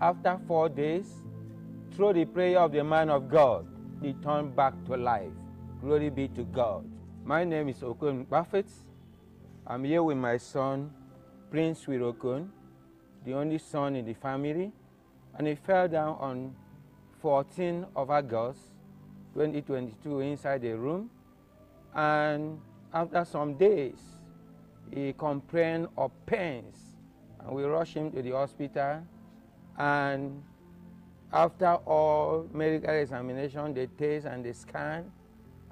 After 4 days, through the prayer of the man of God, he turned back to life. Glory be to God. My name is Okun Buffett. I'm here with my son, Prince Wireokun, the only son in the family, and he fell down on 14th of August, 2022, inside a room. And after some days, he complained of pains, and we rushed him to the hospital. And after all medical examination, they test and they scan,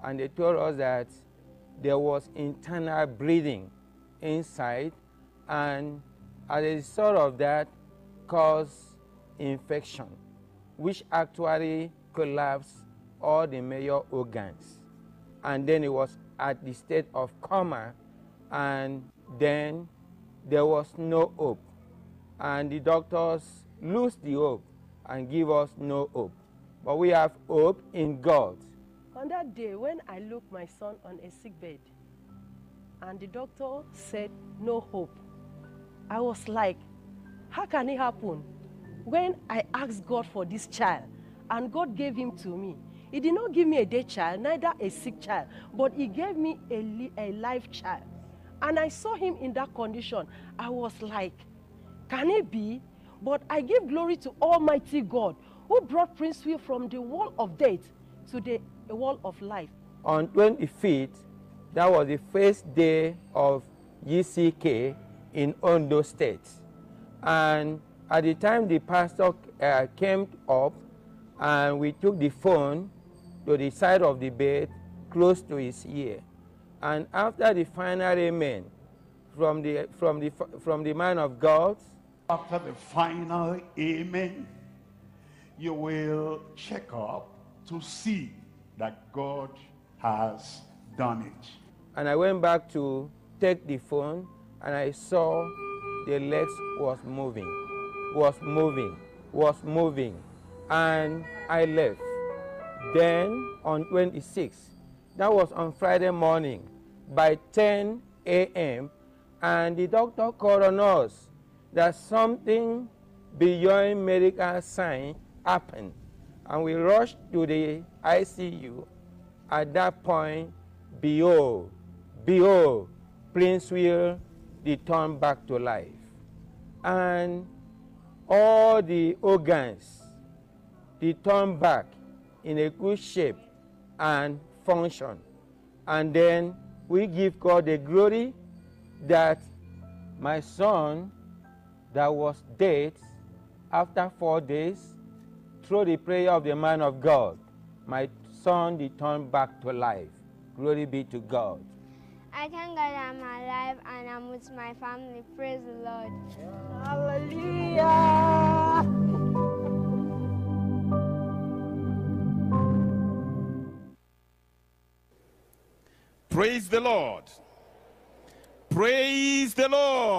and they told us that there was internal bleeding inside, and as a result of that, caused infection, which actually collapsed all the major organs. And then it was at the state of coma, and then there was no hope. And the doctors lose the hope and give us no hope. But we have hope in God. On that day, when I looked my son on a sick bed, and the doctor said, no hope, I was like, how can it happen? When I asked God for this child, and God gave him to me, he did not give me a dead child, neither a sick child, but he gave me a live child. And I saw him in that condition. I was like, can it be? But I give glory to Almighty God, who brought Prince Wireokun from the world of death to the world of life. On 25th, that was the first day of GCK in Ondo State. And at the time the pastor came up, and we took the phone to the side of the bed, close to his ear. And after the final amen from the man of God, after the final amen, you will check up to see that God has done it. And I went back to take the phone, and I saw the legs was moving, and I left. Then on 26, that was on Friday morning, by 10 a.m., and the doctor called on us that something beyond medical sign happened. And we rushed to the ICU. At that point, behold, Prince Wireokun returned back to life. And all the organs returned back in a good shape and function. And then we give God the glory that my son that was dead after 4 days, through the prayer of the man of God, my son returned back to life. Glory be to God. I thank God I'm alive and I'm with my family. Praise the Lord. Hallelujah. Praise the Lord. Praise the Lord.